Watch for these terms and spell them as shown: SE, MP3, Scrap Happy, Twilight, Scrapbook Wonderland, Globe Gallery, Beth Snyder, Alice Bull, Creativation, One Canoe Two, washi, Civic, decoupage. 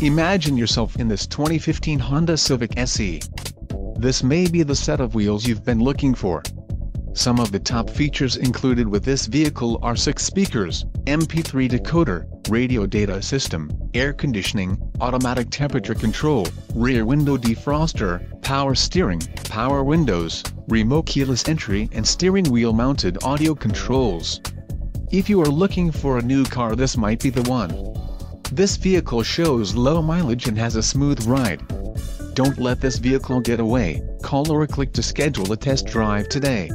Imagine yourself in this 2015 Honda Civic SE. This may be the set of wheels you've been looking for. Some of the top features included with this vehicle are 6 speakers, MP3 decoder, radio data system, air conditioning, automatic temperature control, rear window defroster, power steering, power windows, remote keyless entry and steering wheel mounted audio controls. If you are looking for a new car, this might be the one. This vehicle shows low mileage and has a smooth ride. Don't let this vehicle get away. Call or click to schedule a test drive today.